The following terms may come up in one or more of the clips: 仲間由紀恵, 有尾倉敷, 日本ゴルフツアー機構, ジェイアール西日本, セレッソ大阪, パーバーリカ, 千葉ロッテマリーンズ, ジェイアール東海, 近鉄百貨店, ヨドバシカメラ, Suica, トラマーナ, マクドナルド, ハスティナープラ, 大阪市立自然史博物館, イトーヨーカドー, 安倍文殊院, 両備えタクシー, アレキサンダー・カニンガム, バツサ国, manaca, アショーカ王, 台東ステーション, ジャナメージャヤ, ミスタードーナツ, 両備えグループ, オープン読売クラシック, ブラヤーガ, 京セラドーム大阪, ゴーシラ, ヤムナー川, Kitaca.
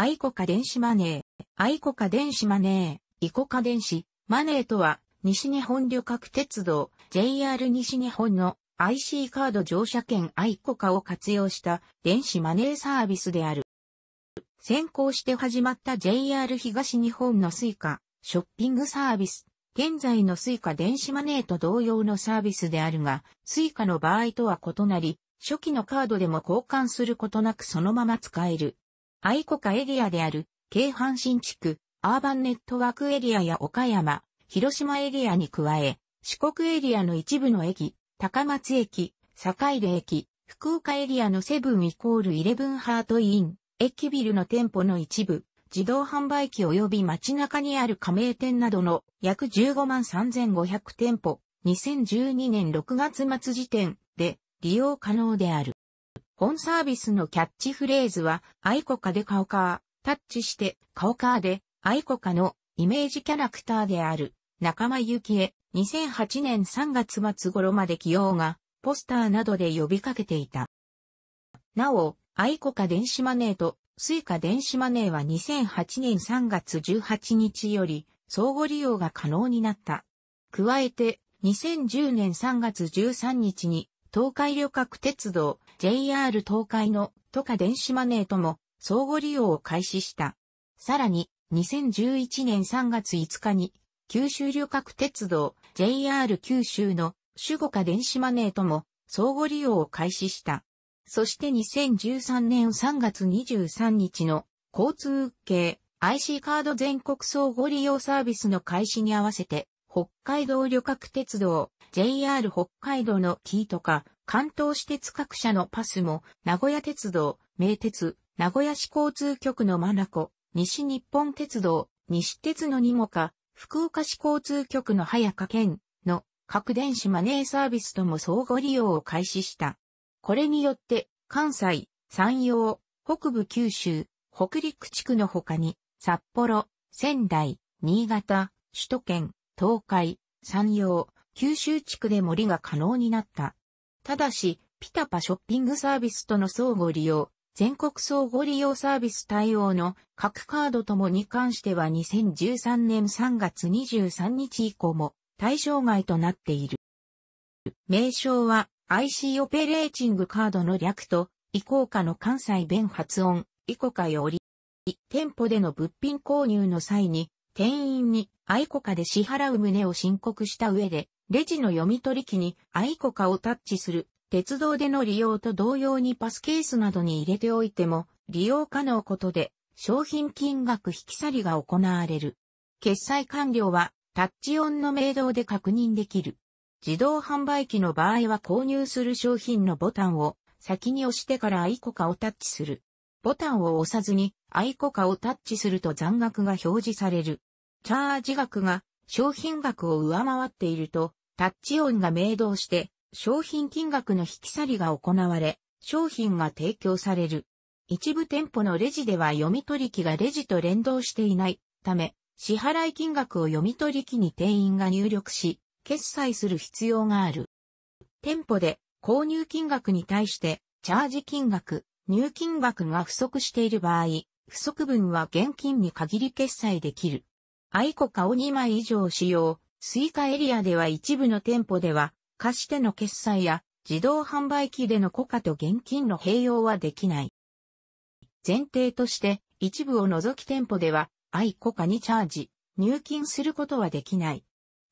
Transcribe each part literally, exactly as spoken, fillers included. アイコカ電子マネー、アイコカ電子マネー、イコカ電子マネーとは、西日本旅客鉄道 ジェイアール 西日本の アイシー カード乗車券アイコカを活用した電子マネーサービスである。先行して始まった ジェイアール 東日本のSuicaショッピングサービス。現在のSuica電子マネーと同様のサービスであるが、Suicaの場合とは異なり、初期のカードでも交換することなくそのまま使える。アイコカエリアである、京阪神地区、アーバンネットワークエリアや岡山、広島エリアに加え、四国エリアの一部の駅、高松駅、坂出駅、福岡エリアのセブンイコールイレブンハートイン、駅ビルの店舗の一部、自動販売機及び街中にある加盟店などの約じゅうごまんさんぜんごひゃく店舗、にせんじゅうにねんろくがつまつ時点で利用可能である。本サービスのキャッチフレーズは、アイコカで顔カー、タッチして顔カーでアイコカのイメージキャラクターである仲間由紀恵、にせんはちねんさんがつまつ頃まで起用がポスターなどで呼びかけていた。なお、アイコカ電子マネーとSuica電子マネーはにせんはちねんさんがつじゅうはちにちより相互利用が可能になった。加えてにせんじゅうねんさんがつじゅうさんにちに東海旅客鉄道 ジェイアール 東海のトイカ電子マネーとも相互利用を開始した。さらににせんじゅういちねんさんがついつかに九州旅客鉄道 ジェイアール 九州のSUGOCA電子マネーとも相互利用を開始した。そしてにせんじゅうさんねんさんがつにじゅうさんにちの交通系 アイシー カード全国相互利用サービスの開始に合わせて、北海道旅客鉄道 ジェイアール 北海道のKitaca、関東私鉄各社のパスも、名古屋鉄道、名鉄、名古屋市交通局のmanaca、西日本鉄道、西鉄のnimoca、福岡市交通局のJCB兼の各電子マネーサービスとも相互利用を開始した。これによって、関西、山陽、北部九州、北陸地区の他に、札幌、仙台、新潟、首都圏、東海、山陽、九州地区でも利が可能になった。ただし、ピタパショッピングサービスとの相互利用、全国相互利用サービス対応の各カードともに関してはにせんじゅうさんねんさんがつにじゅうさんにち以降も対象外となっている。名称は、アイシー オペレーチングカードの略と、イコカの関西弁発音、イコカより、店舗での物品購入の際に、店員にアイコカで支払う旨を申告した上で、レジの読み取り機にアイコカをタッチする、鉄道での利用と同様にパスケースなどに入れておいても、利用可能ことで、商品金額引き去りが行われる。決済完了は、タッチオンの明動で確認できる。自動販売機の場合は購入する商品のボタンを先に押してからアイコカをタッチする。ボタンを押さずにアイコカをタッチすると残額が表示される。チャージ額が商品額を上回っているとタッチオンが明動して商品金額の引き去りが行われ商品が提供される。一部店舗のレジでは読み取り機がレジと連動していないため支払い金額を読み取り機に店員が入力し決済する必要がある。店舗で購入金額に対してチャージ金額、入金額が不足している場合、不足分は現金に限り決済できる。アイコカをにまい以上使用、Suicaエリアでは一部の店舗では、貸しての決済や自動販売機でのコカと現金の併用はできない。前提として一部を除き店舗ではアイコカにチャージ、入金することはできない。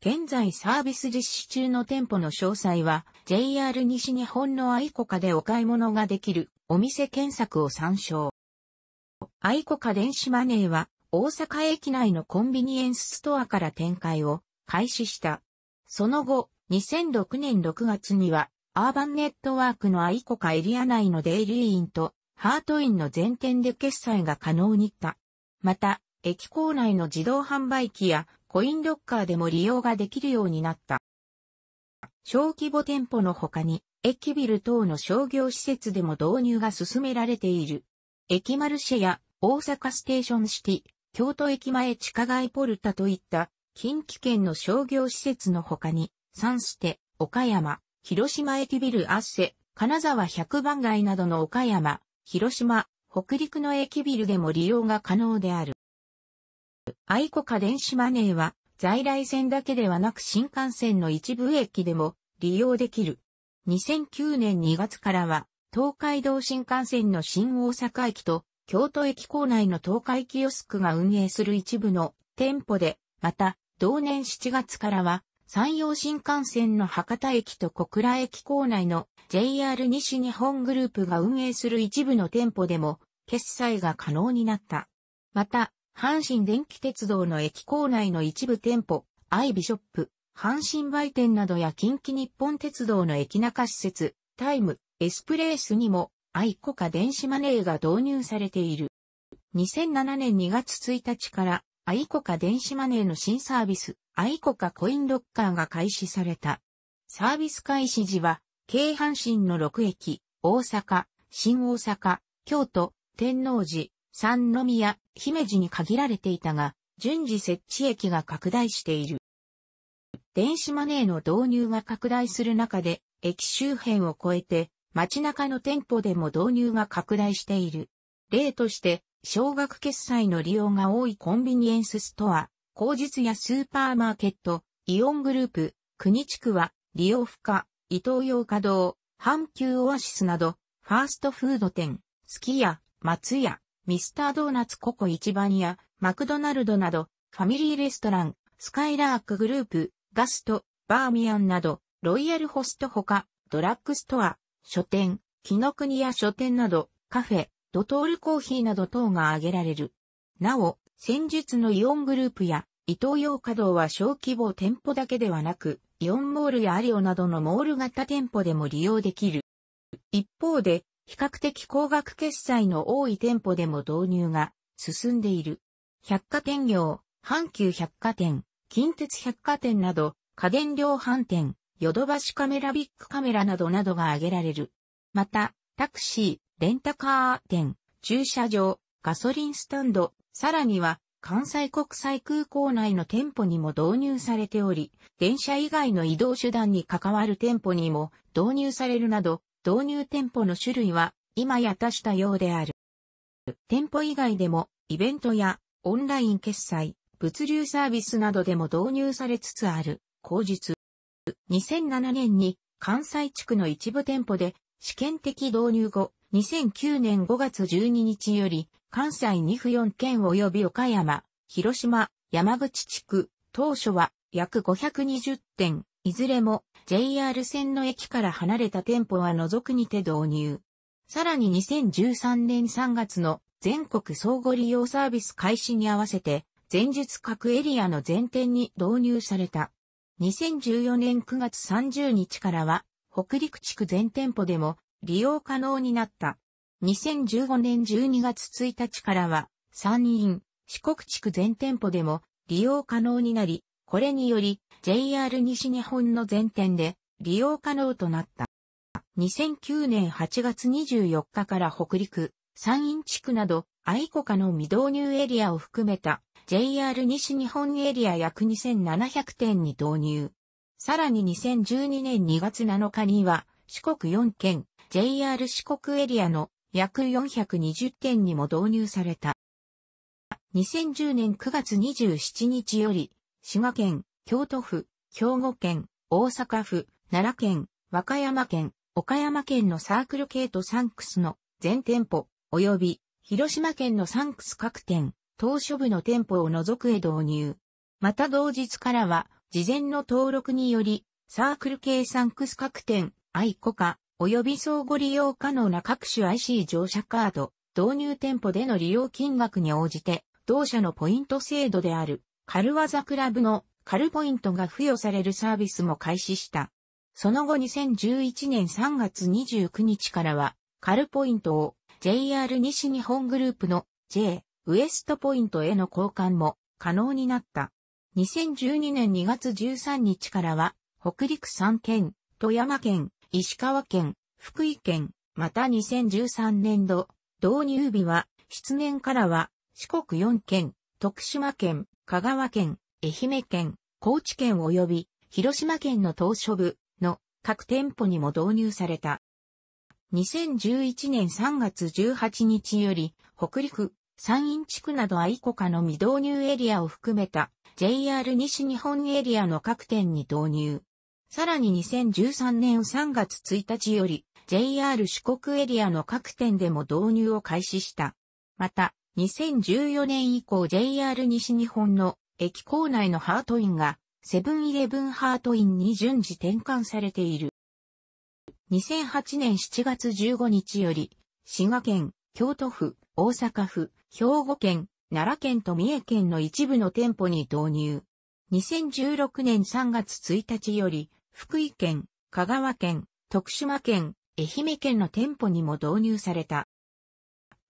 現在サービス実施中の店舗の詳細は ジェイアール 西日本のアイコカでお買い物ができるお店検索を参照。アイコカ電子マネーは大阪駅内のコンビニエンスストアから展開を開始した。その後にせんろくねんろくがつにはアーバンネットワークのアイコカエリア内のデイリーインとハートインの全店で決済が可能になった。また駅構内の自動販売機やコインロッカーでも利用ができるようになった。小規模店舗の他に、駅ビル等の商業施設でも導入が進められている。駅マルシェや大阪ステーションシティ、京都駅前地下街ポルタといった近畿圏の商業施設の他に、サンステ、岡山、広島駅ビルアッセ、金沢百番街などの岡山、広島、北陸の駅ビルでも利用が可能である。アイコカ電子マネーは在来線だけではなく新幹線の一部駅でも利用できる。にせんきゅうねんにがつからは東海道新幹線の新大阪駅と京都駅構内の東海キオスクが運営する一部の店舗で、また同年しちがつからは山陽新幹線の博多駅と小倉駅構内の ジェイアール 西日本グループが運営する一部の店舗でも決済が可能になった。また、阪神電気鉄道の駅構内の一部店舗、アイビショップ、阪神売店などや近畿日本鉄道の駅中施設、タイム、エスプレースにもアイコカ電子マネーが導入されている。にせんななねんにがつついたちからアイコカ電子マネーの新サービス、アイコカコインロッカーが開始された。サービス開始時は、京阪神のろくえき、大阪、新大阪、京都、天王寺、三宮、姫路に限られていたが、順次設置駅が拡大している。電子マネーの導入が拡大する中で、駅周辺を超えて、街中の店舗でも導入が拡大している。例として、少額決済の利用が多いコンビニエンスストア、工日やスーパーマーケット、イオングループ、国地区は、利用不可、イトーヨーカドー、阪急オアシスなど、ファーストフード店、すき家、松屋、ミスタードーナツココ一番屋、マクドナルドなど、ファミリーレストラン、スカイラークグループ、ガスト、バーミヤンなど、ロイヤルホストほか、ドラッグストア、書店、紀ノ国屋書店など、カフェ、ドトールコーヒーなど等が挙げられる。なお、先述のイオングループや、イトーヨーカドーは小規模店舗だけではなく、イオンモールやアリオなどのモール型店舗でも利用できる。一方で、比較的高額決済の多い店舗でも導入が進んでいる。百貨店業、阪急百貨店、近鉄百貨店など、家電量販店、ヨドバシカメラビックカメラなどなどが挙げられる。また、タクシー、レンタカー店、駐車場、ガソリンスタンド、さらには関西国際空港内の店舗にも導入されており、電車以外の移動手段に関わる店舗にも導入されるなど、導入店舗の種類は今や多種多様である。店舗以外でもイベントやオンライン決済、物流サービスなどでも導入されつつある。後述。にせんななねんに関西地区の一部店舗で試験的導入後、にせんきゅうねんごがつじゅうににちより関西にふよんけん及び岡山、広島、山口地区、当初は約ごひゃくにじゅってん。いずれも ジェイアール 線の駅から離れた店舗は除くにて導入。さらににせんじゅうさんねんさんがつの全国相互利用サービス開始に合わせて、前述各エリアの全店に導入された。にせんじゅうよねんくがつさんじゅうにちからは、北陸地区全店舗でも利用可能になった。にせんじゅうごねんじゅうにがつついたちからは、山陰、四国地区全店舗でも利用可能になり、これにより ジェイアール 西日本の全店で利用可能となった。にせんきゅうねんはちがつにじゅうよっかから北陸、山陰地区などアイコカの未導入エリアを含めた ジェイアール 西日本エリア約にせんななひゃくてんに導入。さらににせんじゅうにねんにがつなのかには四国よんけん、ジェイアール 四国エリアの約よんひゃくにじゅってんにも導入された。にせんじゅうねんくがつにじゅうしちにちより、滋賀県、京都府、兵庫県、大阪府、奈良県、和歌山県、岡山県のサークル系とサンクスの全店舗、及び広島県のサンクス各店、島しょ部の店舗を除くへ導入。また同日からは、事前の登録により、サークル系サンクス各店、アイコカ、及び相互利用可能な各種 アイシー 乗車カード、導入店舗での利用金額に応じて、同社のポイント制度である。軽技クラブの軽ポイントが付与されるサービスも開始した。その後にせんじゅういちねんさんがつにじゅうくにちからは、軽ポイントを ジェイアール 西日本グループの J、ウエストポイントへの交換も可能になった。にせんじゅうにねんにがつじゅうさんにちからは、北陸さんけん、富山県、石川県、福井県、またにせんじゅうさんねんど、導入日は、出年からは、四国よんけん、徳島県、香川県、愛媛県、高知県及び広島県の島しょ部の各店舗にも導入された。にせんじゅういちねんさんがつじゅうはちにちより、北陸、山陰地区などアイコカの未導入エリアを含めた ジェイアール 西日本エリアの各店に導入。さらににせんじゅうさんねんさんがつついたちより ジェイアール 四国エリアの各店でも導入を開始した。また、にせんじゅうよねん以降 ジェイアール 西日本の駅構内のハートインがセブンイレブンハートインに順次転換されている。にせんはちねんしちがつじゅうごにちより、滋賀県、京都府、大阪府、兵庫県、奈良県と三重県の一部の店舗に導入。にせんじゅうろくねんさんがつついたちより、福井県、香川県、徳島県、愛媛県の店舗にも導入された。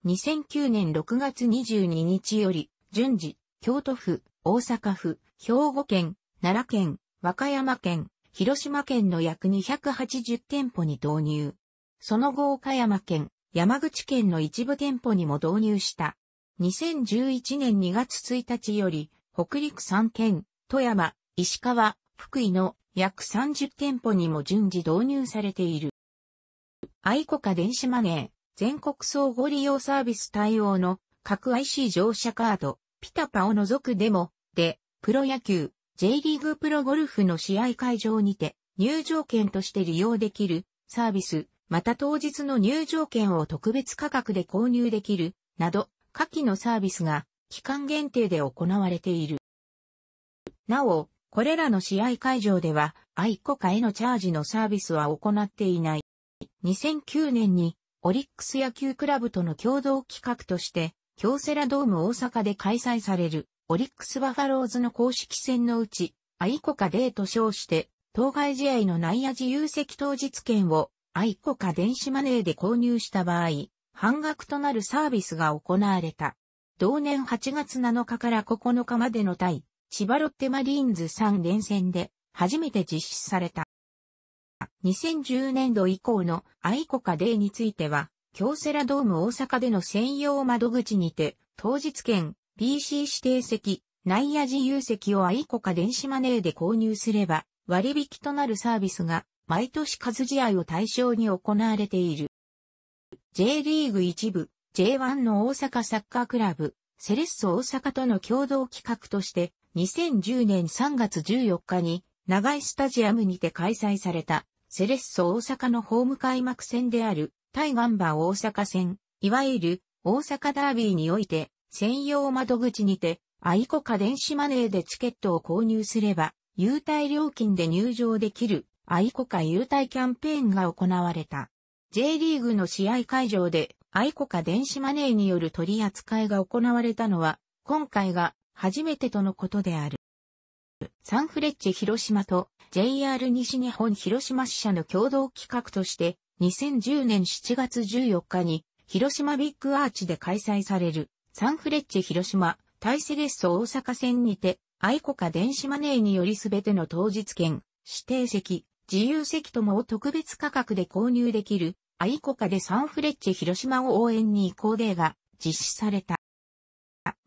にせんきゅうねんろくがつにじゅうににちより、順次、京都府、大阪府、兵庫県、奈良県、和歌山県、広島県の約にひゃくはちじゅうてんぽに導入。その後岡山県、山口県の一部店舗にも導入した。にせんじゅういちねんにがつついたちより、北陸さんけん、富山、石川、福井の約さんじゅうてんぽにも順次導入されている。アイコカ電子マネー、全国相互利用サービス対応の各 アイシー 乗車カード、ピタパを除くデモで、プロ野球、J リーグプロゴルフの試合会場にて入場券として利用できるサービス、また当日の入場券を特別価格で購入できる、など、下記のサービスが期間限定で行われている。なお、これらの試合会場では、アイコカへのチャージのサービスは行っていない。にせんきゅうねんに、オリックス野球クラブとの共同企画として、京セラドーム大阪で開催される、オリックスバファローズの公式戦のうち、アイコカデーと称して、当該試合の内野自由席当日券を、アイコカ電子マネーで購入した場合、半額となるサービスが行われた。同年はちがつなのかからここのかまでの対、千葉ロッテマリーンズさんれんせんで初めて実施された。にせんじゅうねんど以降のアイコカデーについては、京セラドーム大阪での専用窓口にて、当日券、ピーシー 指定席、内野自由席をアイコカ電子マネーで購入すれば、割引となるサービスが、毎年数試合を対象に行われている。J リーグ一部、ジェイワン の大阪サッカークラブ、セレッソ大阪との共同企画として、にせんじゅうねんさんがつじゅうよっかに、長井スタジアムにて開催された、セレッソ大阪のホーム開幕戦である、対ガンバ大阪戦、いわゆる、大阪ダービーにおいて、専用窓口にて、アイコカ電子マネーでチケットを購入すれば、優待料金で入場できる。アイコカ優待キャンペーンが行われた。J リーグの試合会場でアイコカ電子マネーによる取り扱いが行われたのは、今回が初めてとのことである。サンフレッチェ広島と ジェイアール 西日本広島支社の共同企画として、にせんじゅうねんしちがつじゅうよっかに広島ビッグアーチで開催されるサンフレッチェ広島対セレッソ大阪戦にて、アイコカ電子マネーによりすべての当日券、指定席、自由席ともを特別価格で購入できる、アイコカでサンフレッチェ広島を応援に移行デーが実施された。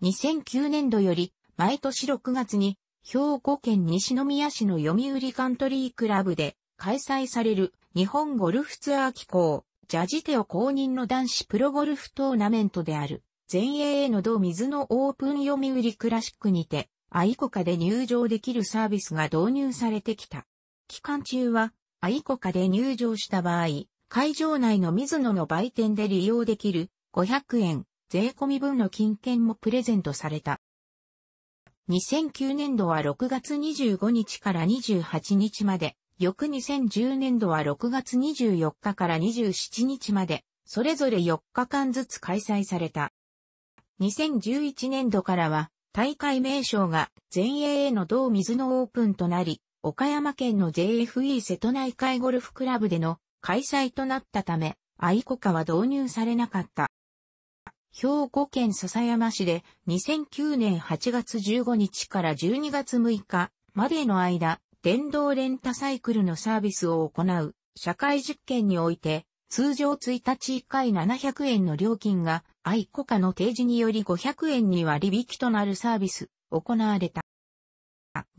にせんきゅうねんどより、毎年ろくがつに、兵庫県西宮市の読売カントリークラブで開催される日本ゴルフツアー機構、ジャジテオ公認の男子プロゴルフトーナメントである、全英への同水のオープン読売クラシックにて、アイコカで入場できるサービスが導入されてきた。期間中は、アイコカで入場した場合、会場内のミズノの売店で利用できるごひゃくえん、税込み分の金券もプレゼントされた。にせんきゅうねんどはろくがつにじゅうごにちからにじゅうはちにちまで、翌にせんじゅうねんどはろくがつにじゅうよっかからにじゅうしちにちまで、それぞれよっかかんずつ開催された。にせんじゅういちねんどからは、大会名称が全英への同水のオープンとなり、岡山県の ジェイエフイー 瀬戸内海ゴルフクラブでの開催となったため、アイコカは導入されなかった。兵庫県篠山市でにせんきゅうねんはちがつじゅうごにちからじゅうにがつむいかまでの間、電動レンタサイクルのサービスを行う社会実験において、通常いちにちいっかいななひゃくえんの料金がアイコカの提示によりごひゃくえんに割引となるサービス、行われた。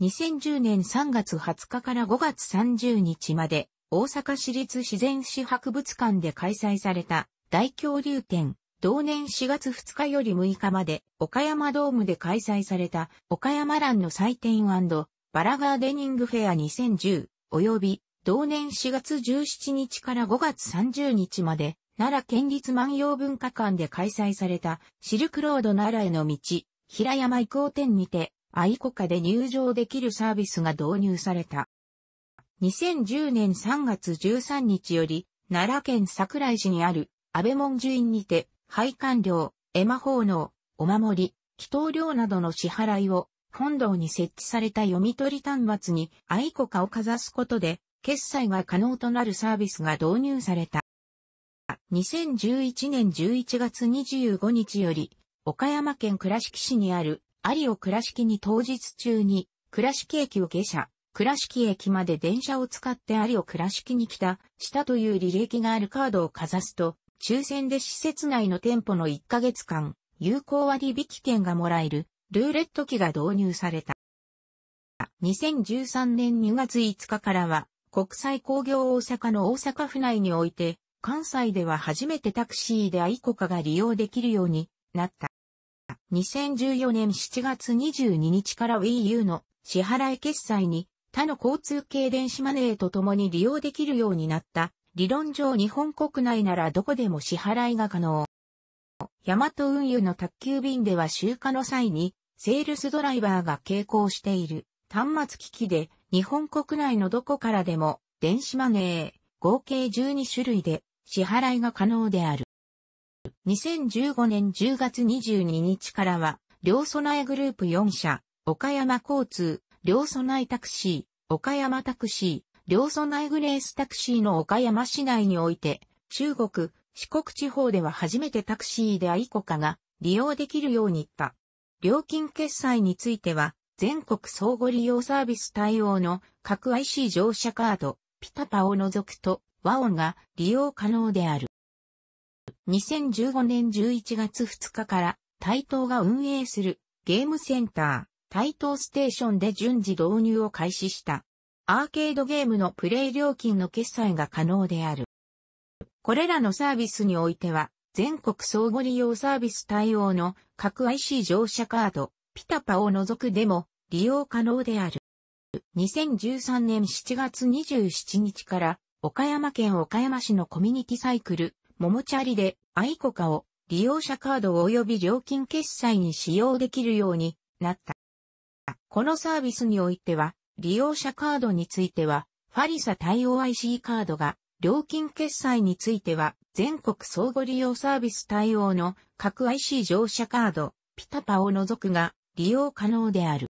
にせんじゅうねんさんがつはつかからごがつさんじゅうにちまで、大阪市立自然史博物館で開催された大恐竜展、同年しがつふつかよりむいかまで岡山ドームで開催された岡山ランの祭典&バラガーデニングフェアにせんじゅう及び同年しがつじゅうしちにちからごがつさんじゅうにちまで奈良県立万葉文化館で開催されたシルクロード奈良への道平山移行展にてアイコカで入場できるサービスが導入された。にせんじゅうねんさんがつじゅうさんにちより、奈良県桜井市にある安倍文殊院にて、拝観料、絵馬奉納、お守り、祈祷料などの支払いを、本堂に設置された読み取り端末にアイコカをかざすことで、決済が可能となるサービスが導入された。にせんじゅういちねんじゅういちがつにじゅうごにちより、岡山県倉敷市にある有尾倉敷に当日中に、倉敷駅を下車。倉敷駅まで電車を使って有尾倉敷に来た、したという履歴があるカードをかざすと、抽選で施設内の店舗のいっかげつかん、有効割引券がもらえる、ルーレット機が導入された。にせんじゅうさんねんにがついつかからは、国際工業大阪の大阪府内において、関西では初めてタクシーでアイコカが利用できるようになった。にせんじゅうよねんしちがつにじゅうににちから ウィーユー の支払い決済に、他の交通系電子マネーと共に利用できるようになった。理論上日本国内ならどこでも支払いが可能。ヤマト運輸の宅急便では集荷の際に、セールスドライバーが携行している端末機器で、日本国内のどこからでも、電子マネー、合計じゅうにしゅるいで支払いが可能である。にせんじゅうごねんじゅうがつにじゅうににちからは、両備えグループよんしゃ、岡山交通、両備えタクシー、岡山タクシー、両備えグレースタクシーの岡山市内において、中国、四国地方では初めてタクシーでアイコカが利用できるようになった。料金決済については、全国相互利用サービス対応の各 アイシー 乗車カード、ピタパを除くと、和音が利用可能である。にせんじゅうごねんじゅういちがつふつかから、台東が運営するゲームセンター。台東ステーションで順次導入を開始した。アーケードゲームのプレイ料金の決済が可能である。これらのサービスにおいては、全国相互利用サービス対応の各 アイシー 乗車カード、ピタパを除くでも利用可能である。にせんじゅうさんねんしちがつにじゅうしちにちから、岡山県岡山市のコミュニティサイクル、ももチャリで、アイコカを利用者カード及び料金決済に使用できるようになった。このサービスにおいては、利用者カードについては、ファリサ対応 アイシー カードが、料金決済については、全国相互利用サービス対応の各 アイシー 乗車カード、ピタパを除くが、利用可能である。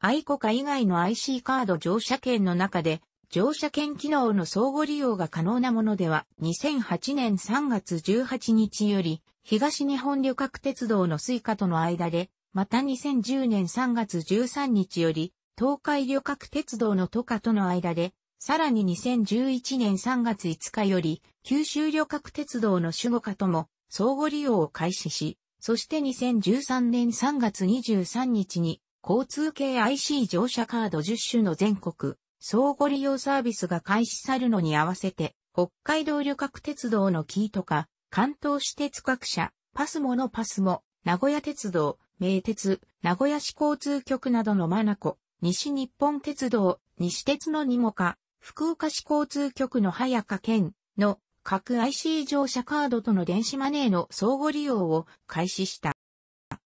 アイコカ以外の アイシー カード乗車券の中で、乗車券機能の相互利用が可能なものでは、にせんはちねんさんがつじゅうはちにちより、東日本旅客鉄道のスイカとの間で、またにせんじゅうねんさんがつじゅうさんにちより、東海旅客鉄道のトカとの間で、さらににせんじゅういちねんさんがついつかより、九州旅客鉄道のスゴカとも相互利用を開始し、そしてにせんじゅうさんねんさんがつにじゅうさんにちに、交通系 アイシー 乗車カードじゅっしゅの全国、相互利用サービスが開始されるのに合わせて、北海道旅客鉄道のキータカ、関東私鉄各社、パスモのパスモ、名古屋鉄道、名鉄、名古屋市交通局などのマナコ、西日本鉄道、西鉄のニモカ、福岡市交通局のハヤカ県の各 アイシー 乗車カードとの電子マネーの相互利用を開始した。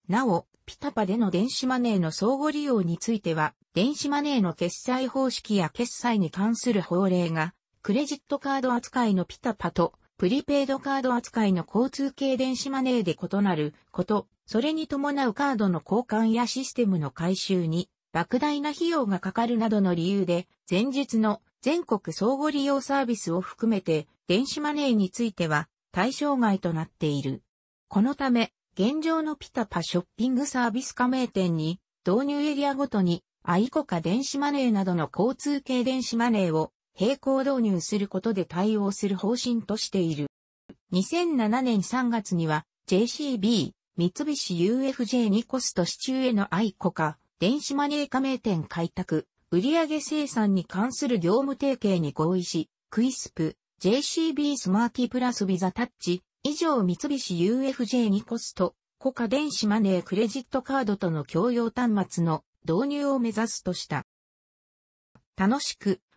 なお、ピタパでの電子マネーの相互利用については、電子マネーの決済方式や決済に関する法令が、クレジットカード扱いのピタパと、プリペイドカード扱いの交通系電子マネーで異なること、それに伴うカードの交換やシステムの改修に莫大な費用がかかるなどの理由で、前日の全国相互利用サービスを含めて電子マネーについては対象外となっている。このため、現状のピタパショッピングサービス加盟店に導入エリアごとにアイコカ電子マネーなどの交通系電子マネーを並行導入することで対応する方針としている。にせんななねんさんがつには ジェイシービー、三菱 ユーエフジェー ニコスと市中へのアイコカ、電子マネー加盟店開拓、売上生産に関する業務提携に合意し、クイスプ、ジェイシービー スマーキプラスビザタッチ、以上三菱 ユーエフジェー にコスト、コカ電子マネークレジットカードとの共用端末の導入を目指すとした。楽しく